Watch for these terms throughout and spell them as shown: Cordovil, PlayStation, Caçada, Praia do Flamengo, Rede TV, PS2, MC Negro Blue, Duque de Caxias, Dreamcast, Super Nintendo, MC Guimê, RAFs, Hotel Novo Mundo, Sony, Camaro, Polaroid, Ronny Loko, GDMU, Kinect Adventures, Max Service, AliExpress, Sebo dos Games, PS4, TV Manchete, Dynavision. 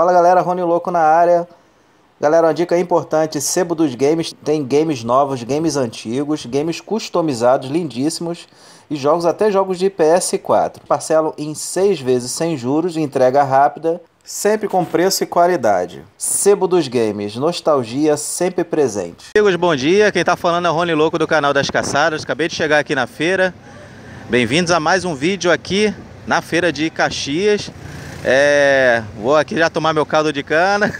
Fala galera, Ronny Loko na área. Galera, uma dica importante, Sebo dos Games tem games novos, games antigos, games customizados, lindíssimos e jogos, até jogos de PS4. Parcelo em 6 vezes sem juros, entrega rápida, sempre com preço e qualidade. Sebo dos Games, nostalgia sempre presente. Amigos, bom dia, quem tá falando é o Ronny Loko do canal das Caçadas, acabei de chegar aqui na feira. Bem-vindos a mais um vídeo aqui na feira de Caxias. Vou aqui já tomar meu caldo de cana.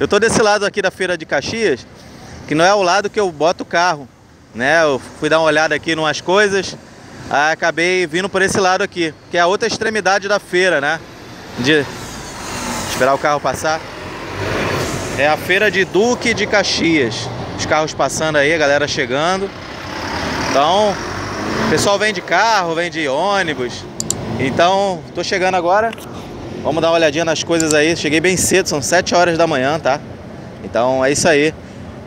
Eu tô desse lado aqui da feira de Caxias, que não é o lado que eu boto o carro, né? Eu fui dar uma olhada aqui em umas coisas, acabei vindo por esse lado aqui, que é a outra extremidade da feira, né? De esperar o carro passar. É a feira de Duque de Caxias. Os carros passando aí, a galera chegando. Então, o pessoal vem de carro, vem de ônibus. Então, tô chegando agora. Vamos dar uma olhadinha nas coisas aí. Cheguei bem cedo, são 7 horas da manhã, tá? Então é isso aí.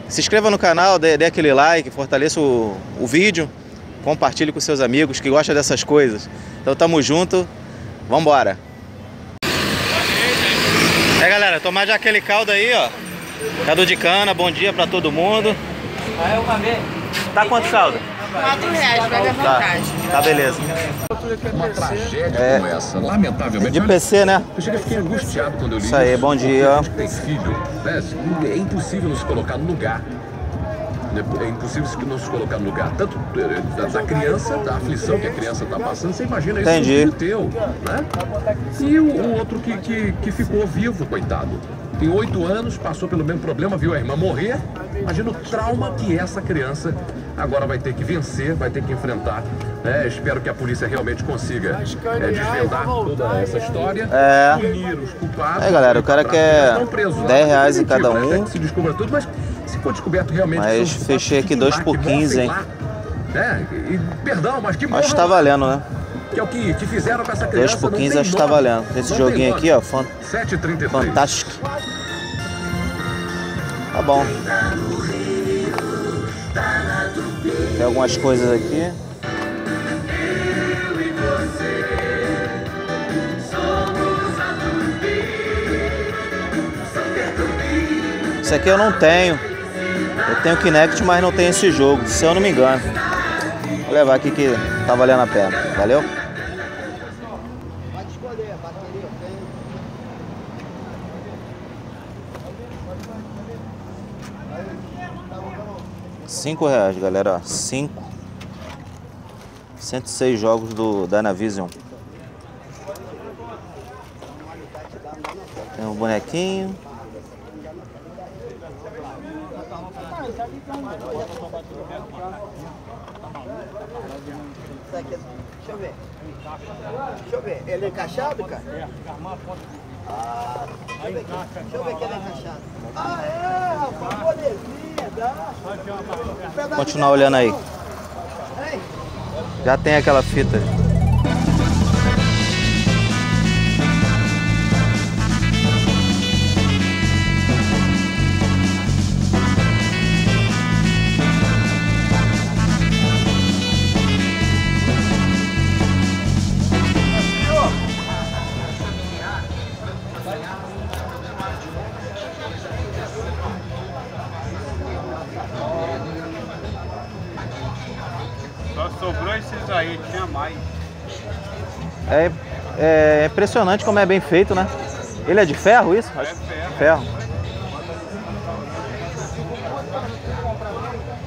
Se inscreva no canal, dê aquele like, fortaleça o vídeo. Compartilhe com seus amigos que gostam dessas coisas. Então tamo junto, vambora. Galera, tomar já aquele caldo aí, ó. Caldo de cana, bom dia pra todo mundo. Tá quanto caldo? 4 reais, pega vantagem. Tá beleza. Uma tragédia como essa, lamentavelmente. De PC, né? Eu fiquei angustiado quando eu li isso aí, bom dia. É impossível nos colocar no lugar. É impossível não se colocar no lugar. Tanto da criança, da aflição que a criança está passando, você imagina isso. Entendi. Teu, né? E o outro que ficou vivo, coitado. Tem 8 anos, passou pelo mesmo problema, viu a irmã morrer. Imagina o trauma que essa criança agora vai ter que vencer, vai ter que enfrentar. Né? Espero que a polícia realmente consiga desvendar toda essa história. Punir os culpados. Galera, o cara quer 10 reais em cada um. Né? Que se descubra tudo, mas se for descoberto realmente... Mas fechei aqui 2 por 15, hein? Perdão, mas que... Acho que tá valendo, né? Que é o que fizeram com essa criança. 2 por 15 acho que tá valendo. Esse joguinho aqui, ó, fantástico. Tá bom. Tem algumas coisas aqui. Isso aqui eu não tenho. Eu tenho Kinect, mas não tenho esse jogo, se eu não me engano. Vou levar aqui que tá valendo a pena. Valeu? R$5, galera, 5. 106 jogos do Dynavision. Tem um bonequinho. Deixa eu ver. Ele é encaixado, cara? Deixa eu ver que ele é encaixado. Rapaz, bonezinha, dá. Continuar olhando aí. Já tem aquela fita. É impressionante como é bem feito, né? Ele é de ferro, isso? É ferro.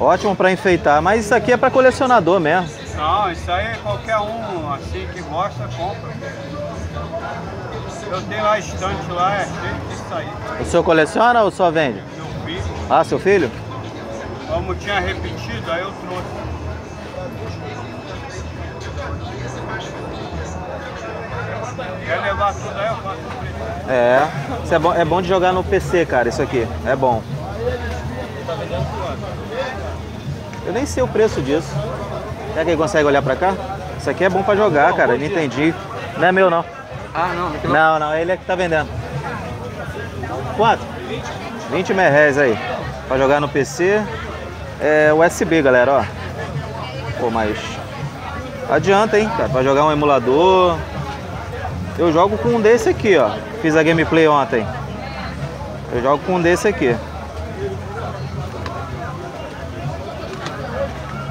Ótimo para enfeitar, mas isso aqui é para colecionador mesmo. Não, isso aí qualquer um assim que gosta, compra. Eu tenho a estante lá, é cheio disso aí. O senhor coleciona ou só vende? Meu filho. Ah, seu filho? Como tinha repetido, aí eu trouxe. Quer levar tudo aí, eu faço o preço. Isso é bom de jogar no PC, cara, isso aqui. É bom. Eu nem sei o preço disso. Será que ele consegue olhar pra cá? Isso aqui é bom pra jogar, cara, eu não entendi. Não é meu, não. Ah, não. Não, ele é que tá vendendo. Quanto? 20 merréis aí. Pra jogar no PC. É USB, galera, ó. Pô, mas... adianta, hein, cara, pra jogar um emulador... Eu jogo com um desse aqui, ó. Fiz a gameplay ontem. Eu jogo com um desse aqui.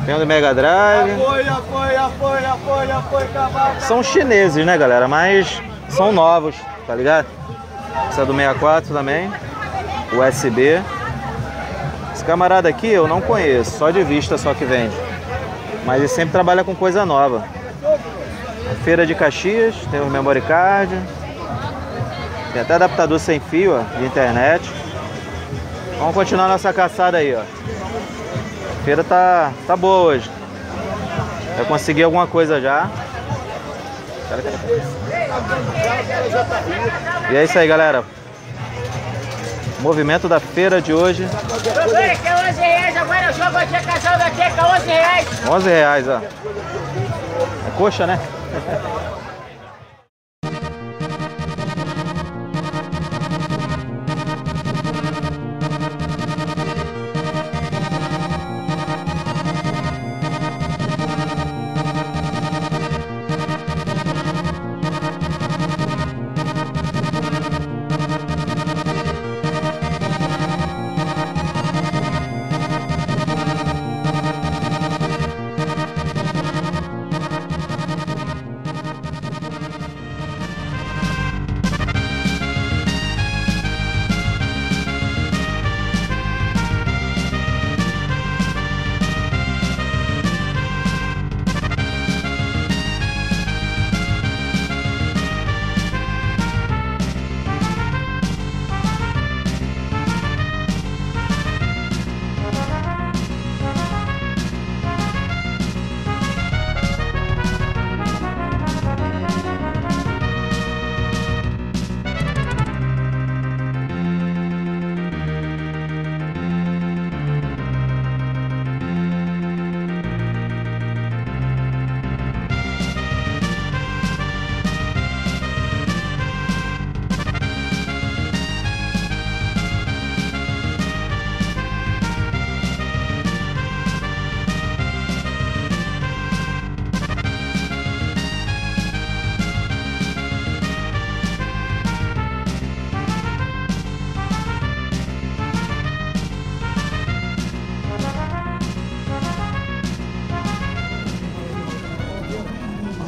Tem o do Mega Drive. São chineses, né, galera? Mas são novos, tá ligado? Esse é do 64 também. USB. Esse camarada aqui eu não conheço, só de vista só que vende. Mas ele sempre trabalha com coisa nova. A Feira de Caxias, tem o memory card. Tem até adaptador sem fio, ó, de internet. Vamos continuar nossa caçada aí, ó. A feira tá boa hoje. Eu consegui alguma coisa já. E é isso aí, galera. O movimento da feira de hoje. Agora eu jogo aqui a caçada da Teca, 11 reais. 11 reais, ó. É coxa, né?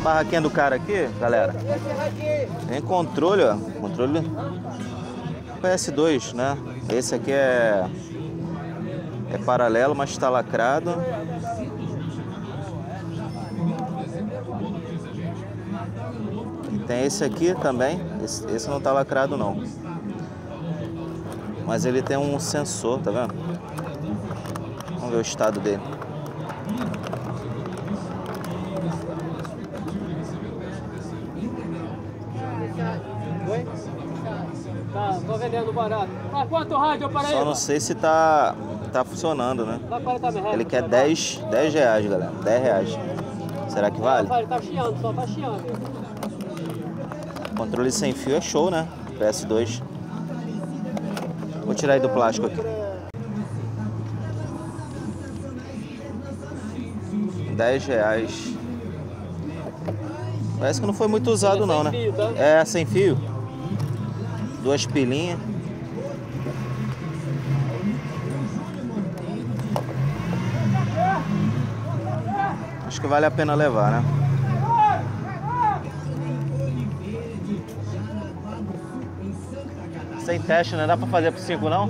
Barraquinha do cara aqui, galera. Tem controle, ó. Controle PS2, né? Esse aqui é paralelo, mas tá lacrado. E tem esse aqui também. Esse não tá lacrado não. Mas ele tem um sensor, tá vendo? Vamos ver o estado dele. Tô vendendo barato. Mas quanto rádio para aí? Só não sei se tá funcionando, né? Ele quer 10 reais, galera. 10 reais. Será que vale? Tá chiando, só tá chiando. Controle sem fio é show, né? PS2. Vou tirar aí do plástico aqui. 10 reais. Parece que não foi muito usado não, né? É, sem fio. Duas pilinhas. Acho que vale a pena levar, né? Sem teste, né? Dá pra fazer por 5 não?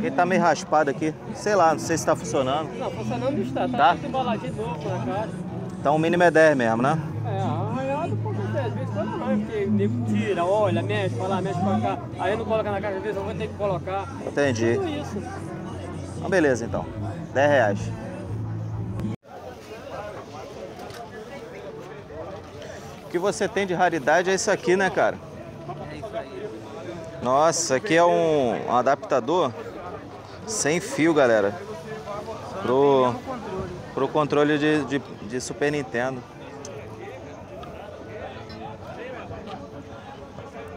Ele tá meio raspado aqui. Sei lá, não sei se tá funcionando. Não, funcionando está. Tá muito embaladinho de novo na cara. Então o mínimo é 10 mesmo, né? Tira, olha, mexe pra lá, mexe pra cá. Aí não coloca na caixa, às vezes eu vou ter que colocar. Entendi. Tudo isso. Então, beleza, então. 10 reais. O que você tem de raridade é isso aqui, né, cara? Nossa, aqui é um adaptador sem fio, galera. Pro controle de Super Nintendo.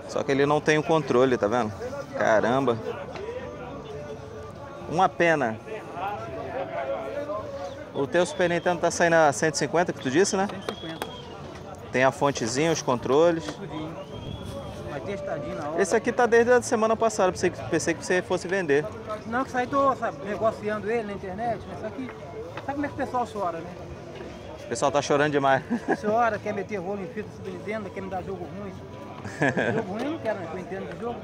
Só que ele não tem o controle, tá vendo? Caramba. Uma pena. O teu Super Nintendo tá saindo a 150, que tu disse, né? 150. Tem a fontezinha, os controles. Vai testadinho na hora. Esse aqui tá desde a semana passada, pensei que você fosse vender. Não, que saí, tô, sabe, negociando ele na internet, né? Só que sabe como é que o pessoal chora, né? O pessoal tá chorando demais. Chora, quer meter rolo em fita Super Nintendo, quer me dar jogo ruim. Jogo ruim eu não quero, né? Eu entendo de jogo.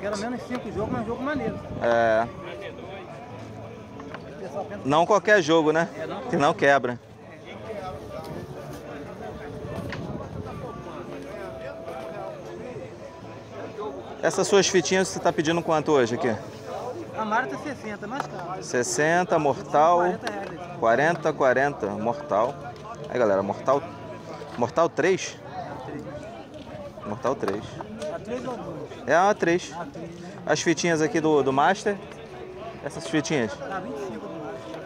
Pelo menos 5 jogos, mas jogo maneiro. É. Não qualquer jogo, né? Que não quebra. Essas suas fitinhas você tá pedindo quanto hoje aqui? A Marta tá 60, mais caro. 60, Mortal. 40, Mortal. Aí galera, Mortal 3? Mortal 3. A 3 ou 2? É a 3. As fitinhas aqui do Master. Essas fitinhas? Tá 25.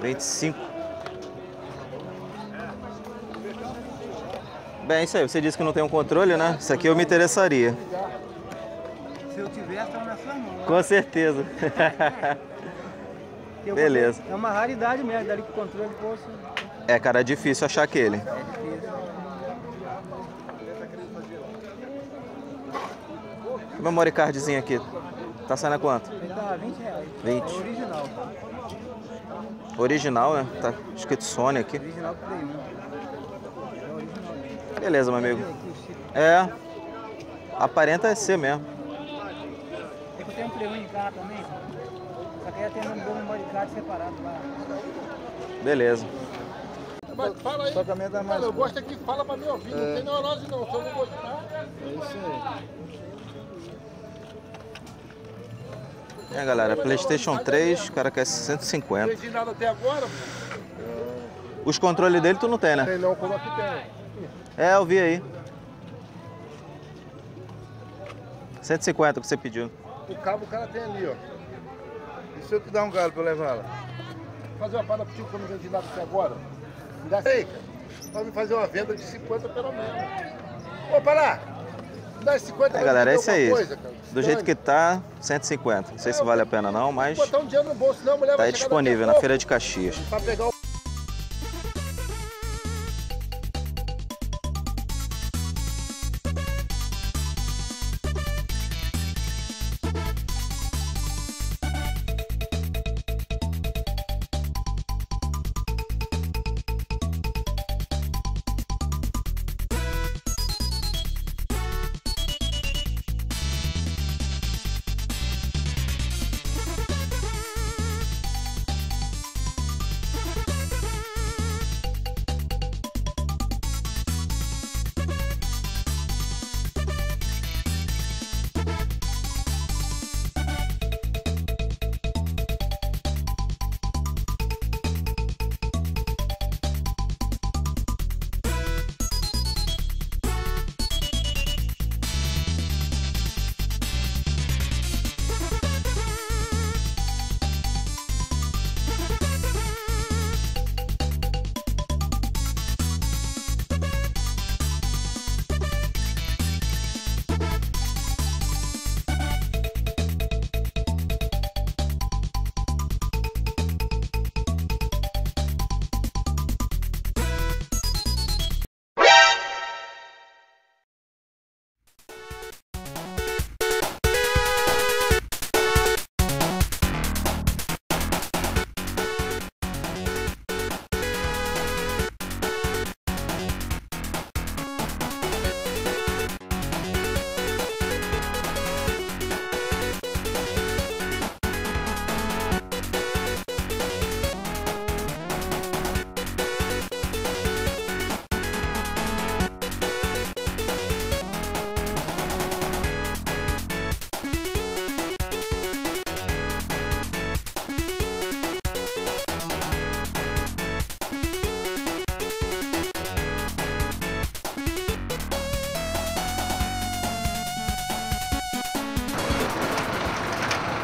25. Bem, isso aí. Você disse que não tem um controle, né? Isso aqui eu me interessaria. Se eu tivesse, estava na sua mão. Com certeza. Beleza. É uma raridade mesmo, dali que o controle fosse... É, cara, é difícil achar aquele. É difícil. Que memory cardzinho aqui? Tá saindo a quanto? Tá R$20. 20. É original. Original, né? Tá escrito Sony aqui. Original Play 1. Beleza, meu amigo. É. Aparenta ser mesmo. É que eu tenho um Play 1 em casa também. Só que aí tem um memory card separado lá. Beleza. Mas fala aí. Cara, eu gosto é que fala pra me ouvir. É. Não tem neurose não. Se eu não gostar... É isso aí. É galera, PlayStation 3, o cara quer 150. Não tem nada até agora. Os controles dele tu não tem, né? Tem não, como é que tem? É, eu vi aí. 150 que você pediu. O cabo o cara tem ali, ó. E se eu te dar um galho pra levá-la? Fazer uma parada contigo que eu não vendi nada até agora. Me dá aí, cara. Pode me fazer uma venda de 50 pelo menos. Ô, para lá! É galera, é isso aí. Coisa, do jeito que tá, 150. Não sei se vale a pena não, mas um bolso, não, tá aí disponível na Feira de Caxias. Pra pegar o...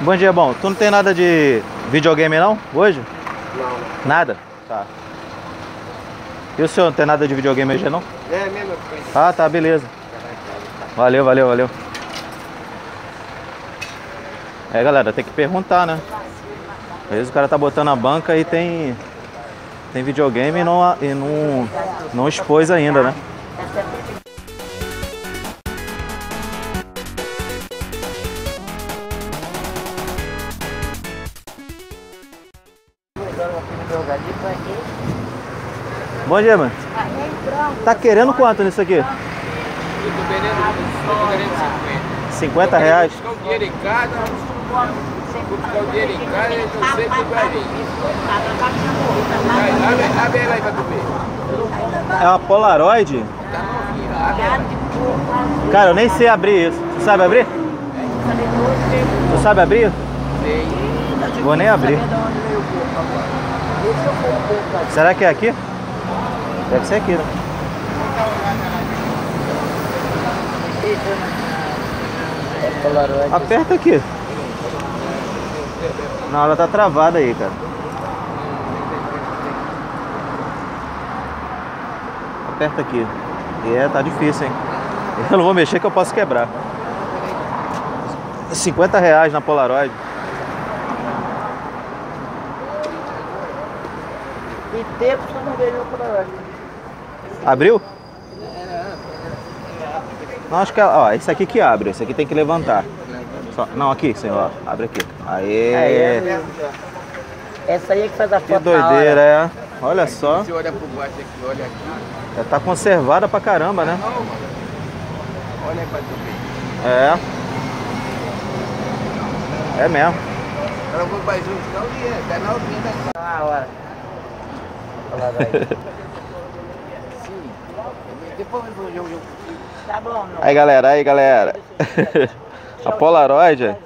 Bom dia, bom. Tu não tem nada de videogame não, hoje? Não. Nada? Tá. E o senhor não tem nada de videogame hoje não? É, mesma coisa. Ah, tá, beleza. Valeu, valeu, valeu. É, galera, tem que perguntar, né? Às vezes o cara tá botando a banca e tem videogame e não expôs ainda, né? jogando aqui no meu galinho aqui. Bom dia, mano. Tá querendo quanto nisso aqui? Eu tô querendo 50 reais. Vou buscar o dinheiro em casa. Vou buscar o dinheiro em casa e eu sei que vai vir. Abre ela aí pra tu ver. É uma Polaroid? Cara, eu nem sei abrir isso. Você sabe abrir? Você sabe abrir? Sei. Vou nem abrir. Será que é aqui? Deve ser aqui, né? Aperta aqui. Não, ela tá travada aí, cara. Aperta aqui. É, tá difícil, hein? Eu não vou mexer que eu posso quebrar. 50 reais na Polaroid. E tempo que eu não vejo a Polaroid. Abriu? Não, acho que ó, esse aqui que abre, esse aqui tem que levantar. Só, não, aqui, senhor, abre aqui. Aê! Aê. Essa aí é que faz a foto. Que doideira, é. Olha só. Você olha por baixo aqui, olha aqui. Já tá conservada pra caramba, né? Olha aí pra tu ver. É. É mesmo. Agora eu vou para junto, não dia, tá na ouvinha da hora. Sim. Depois eu vou jogar. Tá bom, não. Aí galera, A Polaroid.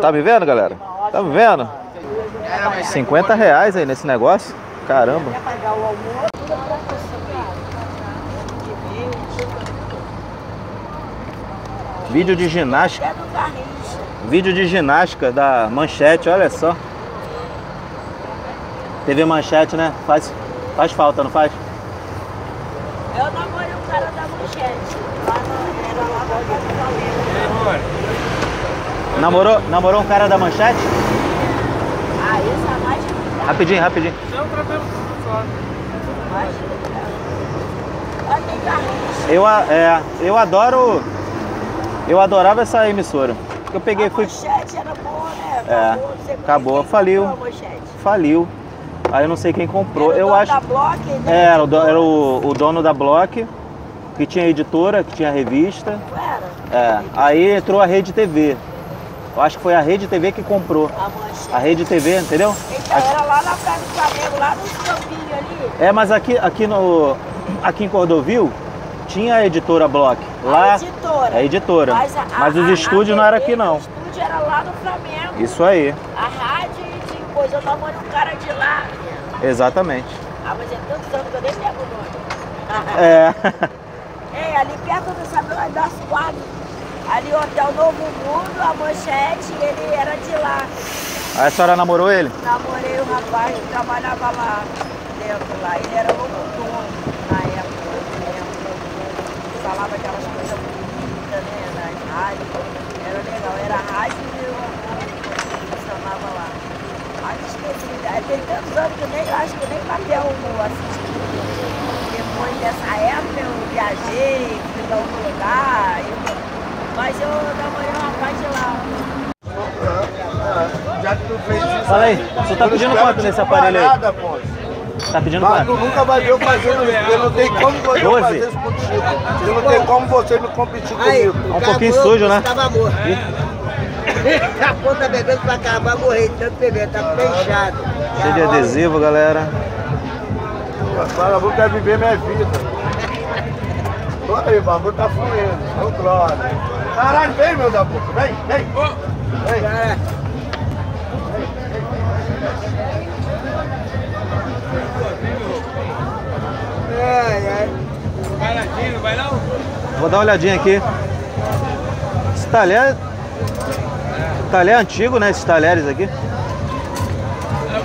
Tá me vendo, galera? Tá me vendo? 50 reais aí nesse negócio? Caramba. Vídeo de ginástica. Vídeo de ginástica da Manchete, olha só. TV Manchete, né? Faz falta, não faz? Eu namorei um cara da Manchete. Lá na, era lá no Hotel Novo Mundo. Namorou um cara da Manchete? Ah, isso é mais difícil. Rapidinho, rapidinho. Eu adoro... Eu adorava essa emissora. Eu peguei, fui. A Manchete era boa, né? Acabou, é, acabou, faliu. Faliu. Aí eu não sei quem comprou. Era o dono, eu acho. Da Block, né? Era o dono da Block, que tinha editora, que tinha revista. Era. É. Aí entrou a Rede TV. Eu acho que foi a Rede TV que comprou. A Manchete. A Rede TV, entendeu? Então, era lá na Praia do Flamengo, lá no Cordovil ali. É, mas aqui em Cordovil tinha a editora Block. Lá, a editora. Mas os estúdios não eram aqui, não. O estúdio era lá no Flamengo. Isso aí. A rádio e coisa. Eu namoro um cara de lá. Exatamente. Ah, mas é tantos anos que eu nem pego o nome. É. É, ali perto das quadras. Ali, Hotel Novo Mundo, a Manchete, ele era de lá. Aí a senhora namorou ele? Namorei o rapaz que trabalhava lá dentro. Lá. Ele era o dono na época. Falava aquelas coisas bonitas, né, nas rádios, era legal, era rádio e eu funcionava lá. Mas esqueci, tem tantos anos que eu acho que nem bateu o assistido. Depois dessa época eu viajei, fui para outro lugar, mas eu namorei uma parte de lá. Já que tu fez isso... Fala aí, você tá pedindo quanto nesse aparelho aí? Nada, pô. Tá pedindo quanto? Mas nunca vai ver eu fazendo isso, eu não tenho como você fazer isso contigo. Eu não tenho como você me competir comigo. É um pouquinho sujo, né? Tava morto. A ponta bebendo pra cá, vai morrer tanto bebendo, tá fechado. Cheio de adesivo, galera. O bagulho quer viver minha vida. Olha aí, o bagulho tá fluindo, não troca. Caralho, vem, meu da boca, vem, vem. Vem. Vou dar uma olhadinha aqui. Esse talher. Talher antigo, né? Esses talheres aqui. Tá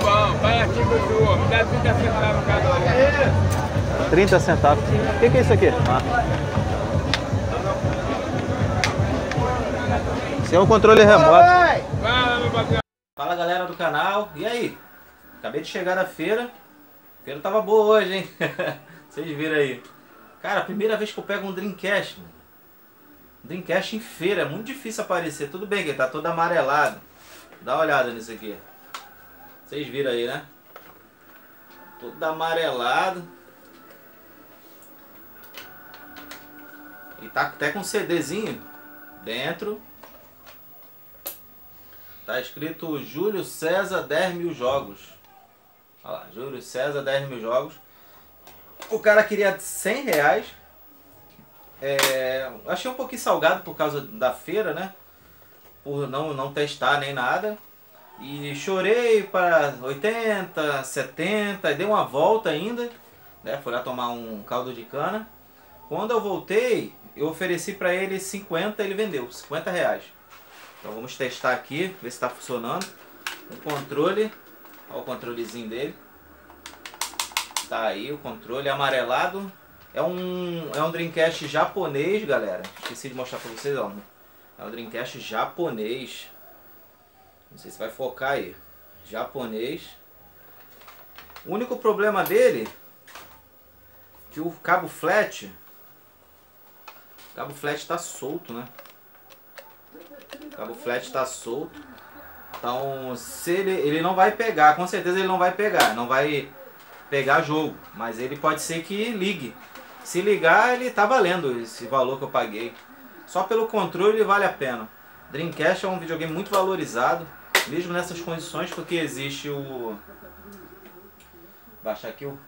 bom, baratinho do homem. Dá 30 centavos cada hora. 30 centavos. O que é isso aqui? Ah. Isso é um controle remoto. Fala galera do canal. E aí? Acabei de chegar da feira. A feira tava boa hoje, hein? Vocês viram aí. Cara, primeira vez que eu pego um Dreamcast, mano. Dreamcast em feira, é muito difícil aparecer. Tudo bem que ele tá todo amarelado. Dá uma olhada nisso aqui. Vocês viram aí, né? Todo amarelado. E tá até com um CDzinho dentro. Tá escrito Júlio César 10.000 jogos. Olha lá, Júlio César 10.000 jogos. O cara queria 100 reais. É, achei um pouquinho salgado por causa da feira, né? Por não testar nem nada. E chorei para 80, 70, dei uma volta ainda, né? Fui lá tomar um caldo de cana. Quando eu voltei, eu ofereci para ele 50, ele vendeu, 50 reais. Então vamos testar aqui, ver se está funcionando. O controle, olha o controlezinho dele. Tá aí o controle amarelado. É um Dreamcast japonês, galera. Esqueci de mostrar para vocês, ó. É um Dreamcast japonês. Não sei se vai focar aí. Japonês. O único problema dele é que o cabo flat. O cabo flat tá solto, né? O cabo flat tá solto. Então se ele não vai pegar. Com certeza ele não vai pegar. Não vai pegar jogo. Mas ele pode ser que ligue. Se ligar, ele tá valendo esse valor que eu paguei. Só pelo controle vale a pena. Dreamcast é um videogame muito valorizado, mesmo nessas condições, porque existe o... Vou baixar aqui o...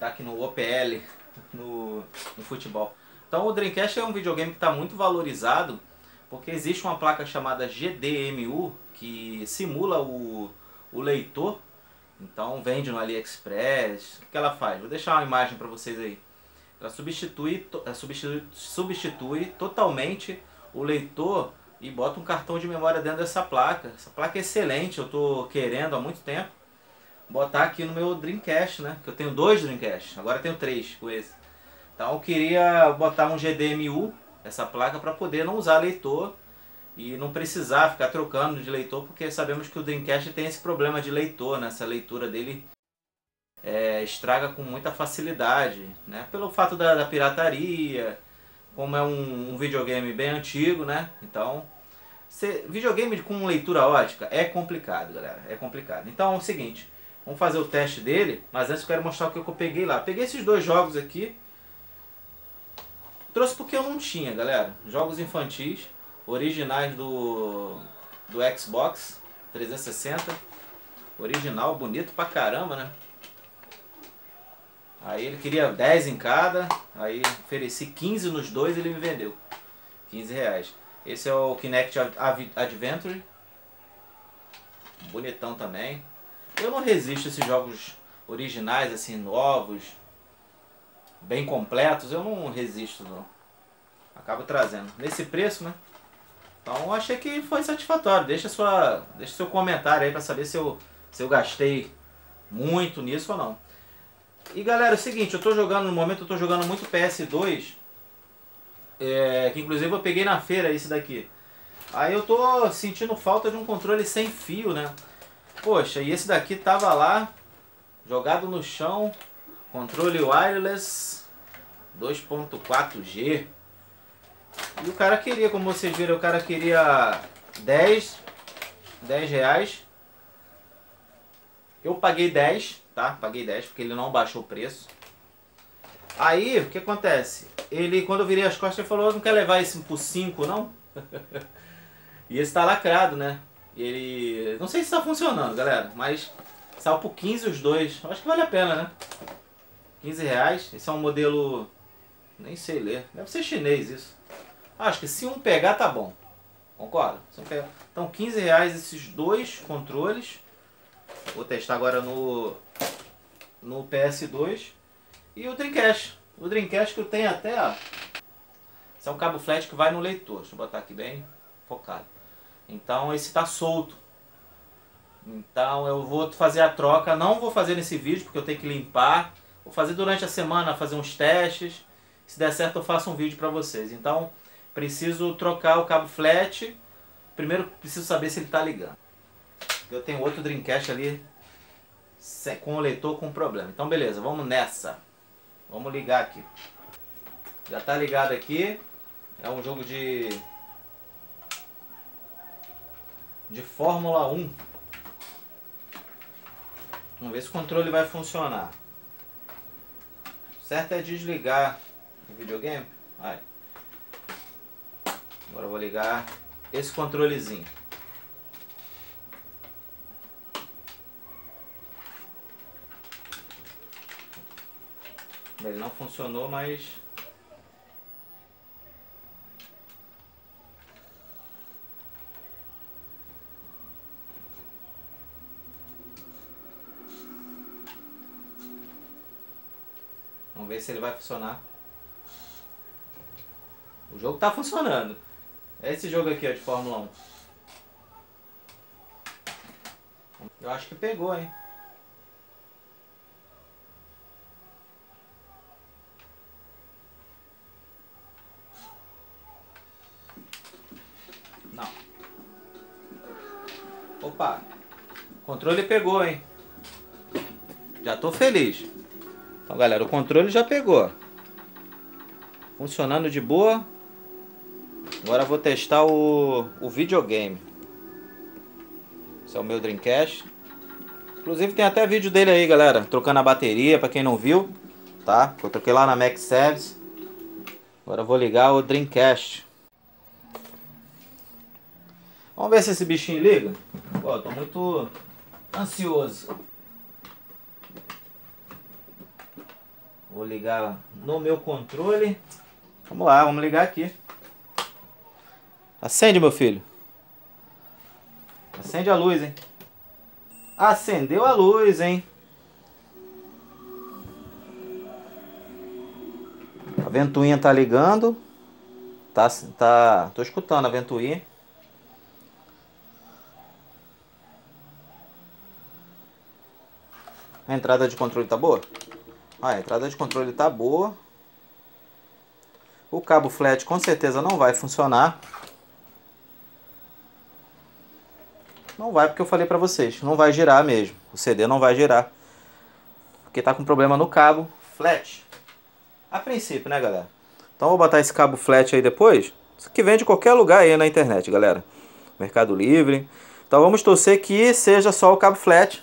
Tá aqui no OPL, no futebol. Então o Dreamcast é um videogame que está muito valorizado, porque existe uma placa chamada GDMU, que simula o leitor. Então vende no AliExpress. O que ela faz? Vou deixar uma imagem para vocês aí. Ela substitui totalmente o leitor e bota um cartão de memória dentro dessa placa. Essa placa é excelente, eu tô querendo há muito tempo botar aqui no meu Dreamcast, né? Que eu tenho 2 Dreamcast, agora eu tenho 3 com esse. Então eu queria botar um GDMU, essa placa, para poder não usar leitor e não precisar ficar trocando de leitor, porque sabemos que o Dreamcast tem esse problema de leitor, né? Essa leitura dele estraga com muita facilidade, né? Pelo fato da pirataria. Como é um videogame bem antigo, né? Então, videogame com leitura ótica é complicado, galera. É complicado. Então é o seguinte, vamos fazer o teste dele. Mas antes eu quero mostrar o que eu peguei lá. Peguei esses 2 jogos aqui. Trouxe porque eu não tinha, galera. Jogos infantis, originais do Xbox 360. Original, bonito pra caramba, né? Aí ele queria 10 em cada, aí ofereci 15 nos 2 e ele me vendeu. 15 reais. Esse é o Kinect Adventures. Bonitão também. Eu não resisto a esses jogos originais, assim, novos, bem completos. Eu não resisto, não. Acabo trazendo. Nesse preço, né? Então eu achei que foi satisfatório. Deixa seu comentário aí pra saber se eu gastei muito nisso ou não. E galera, é o seguinte, eu tô jogando, no momento eu tô jogando muito PS2, que inclusive eu peguei na feira esse daqui. Aí eu tô sentindo falta de um controle sem fio, né? Poxa, e esse daqui tava lá, jogado no chão, controle wireless 2.4G. E o cara queria, como vocês viram, o cara queria 10 reais. Eu paguei 10, tá? Paguei 10 porque ele não baixou o preço. Aí, o que acontece? Ele, quando eu virei as costas, ele falou: não quer levar esse por 5, não? E esse tá lacrado, né? Ele... Não sei se tá funcionando, galera, mas saiu por 15 os 2. Acho que vale a pena, né? 15 reais. Esse é um modelo... Nem sei ler. Deve ser chinês isso. Acho que se um pegar, tá bom. Concorda? Se um pegar... Então, 15 reais esses 2 controles. Vou testar agora no PS2. E o Dreamcast. O Dreamcast que eu tenho até, ó. Esse é um cabo flat que vai no leitor. Deixa eu botar aqui bem focado. Então esse tá solto. Então eu vou fazer a troca. Não vou fazer nesse vídeo porque eu tenho que limpar. Vou fazer durante a semana, fazer uns testes. Se der certo eu faço um vídeo pra vocês. Então preciso trocar o cabo flat. Primeiro preciso saber se ele tá ligando. Eu tenho outro Dreamcast ali com o leitor com problema. Então beleza, vamos nessa. Vamos ligar aqui. Já tá ligado aqui. É um jogo de Fórmula 1. Vamos ver se o controle vai funcionar. O certo é desligar o videogame. Vai. Agora eu vou ligar esse controlezinho. Ele não funcionou, mas... Vamos ver se ele vai funcionar. O jogo tá funcionando. É esse jogo aqui, ó, de Fórmula 1. Eu acho que pegou, hein? Não. Opa! O controle pegou, hein? Já tô feliz. Então, galera, o controle já pegou. Funcionando de boa. Agora eu vou testar o videogame. Esse é o meu Dreamcast. Inclusive tem até vídeo dele aí, galera. Trocando a bateria, pra quem não viu. Tá? Eu troquei lá na Max Service. Agora eu vou ligar o Dreamcast. Vamos ver se esse bichinho liga. Pô, eu tô muito ansioso. Vou ligar no meu controle. Vamos lá, vamos ligar aqui. Acende, meu filho. Acende a luz, hein? Acendeu a luz, hein? A ventoinha tá ligando. Tô escutando a ventoinha. A entrada de controle tá boa? Ah, a entrada de controle tá boa. O cabo flat com certeza não vai funcionar. Não vai, porque eu falei pra vocês. Não vai girar mesmo. O CD não vai girar. Porque tá com problema no cabo flat. A princípio, né, galera? Então eu vou botar esse cabo flat aí depois. Isso aqui vende em qualquer lugar aí na internet, galera. Mercado Livre. Então vamos torcer que seja só o cabo flat.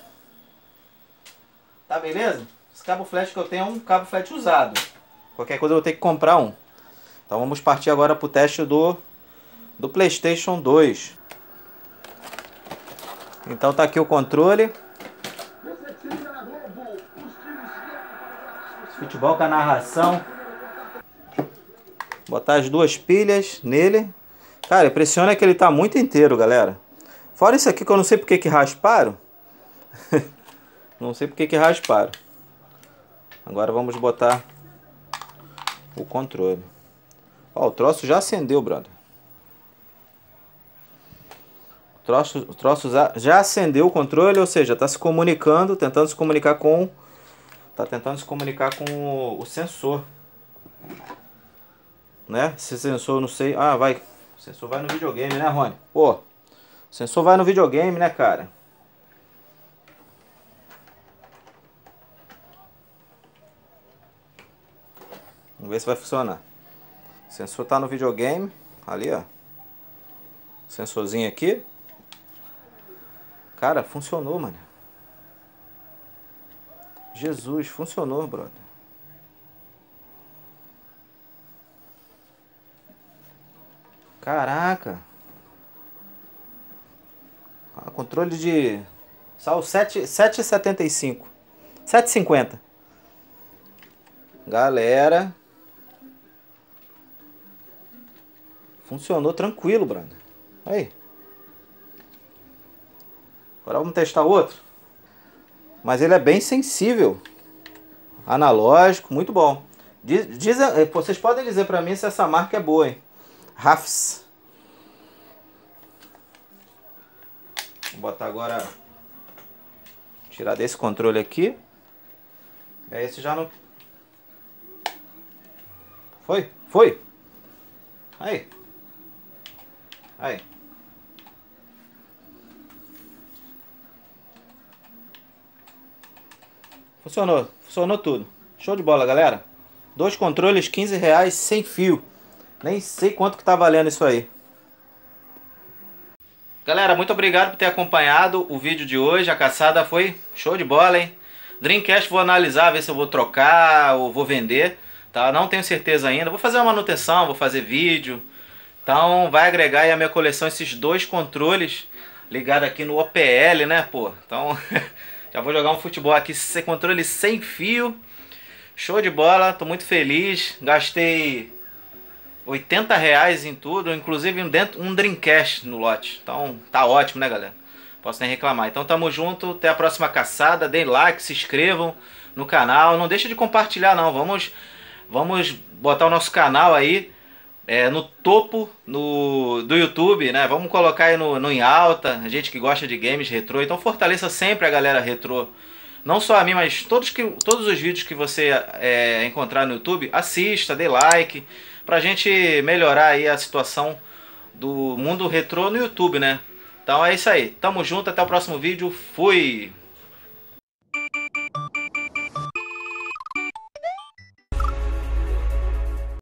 Tá beleza? Esse cabo flat que eu tenho é um cabo flat usado. Qualquer coisa eu vou ter que comprar um. Então vamos partir agora pro teste do PlayStation 2. Então tá aqui o controle. Futebol com a narração. Botar as duas pilhas nele. Cara, impressiona que ele tá muito inteiro, galera. Fora isso aqui que eu não sei porque que rasparam. Não sei porque que rasparam. Agora vamos botar o controle. Ó, o troço já acendeu, brother. O troço já acendeu o controle, ou seja, está se comunicando, tentando se comunicar com... Está tentando se comunicar com o sensor. Né? Esse sensor, não sei... Ah, vai... O sensor vai no videogame, né, Rony? Pô, o sensor vai no videogame, né, cara? Vamos ver se vai funcionar. O sensor está no videogame. Ali, ó. Sensorzinho aqui. Cara, funcionou, mano. Jesus, funcionou, brother. Caraca. Ah, controle de... Só o 7,75. 7,50. Galera. Funcionou tranquilo, brother. Aí. Agora vamos testar outro. Mas ele é bem sensível. Analógico, muito bom. Vocês podem dizer pra mim se essa marca é boa, hein? RAFs. Vou botar agora... Tirar desse controle aqui. É esse já não... Foi? Foi! Aí. Aí. Funcionou, funcionou tudo. Show de bola, galera. 2 controles, R$15 sem fio. Nem sei quanto que tá valendo isso aí. Galera, muito obrigado por ter acompanhado o vídeo de hoje. A caçada foi show de bola, hein? Dreamcast vou analisar, ver se eu vou trocar ou vou vender, tá? Não tenho certeza ainda. Vou fazer uma manutenção, vou fazer vídeo. Então vai agregar aí a minha coleção esses dois controles ligados aqui no OPL, né, pô? Então já vou jogar um futebol aqui, esse controle sem fio. Show de bola, tô muito feliz. Gastei R$80 em tudo, inclusive um Dreamcast no lote. Então tá ótimo, né, galera? Posso nem reclamar. Então tamo junto, até a próxima caçada. Deem like, se inscrevam no canal. Não deixa de compartilhar não, vamos botar o nosso canal aí no topo do YouTube, né? Vamos colocar aí no em alta, a gente que gosta de games retrô. Então fortaleça sempre a galera retrô. Não só a mim, mas todos os vídeos que você encontrar no YouTube, assista, dê like, pra gente melhorar aí a situação do mundo retrô no YouTube, né? Então é isso aí, tamo junto, até o próximo vídeo, fui!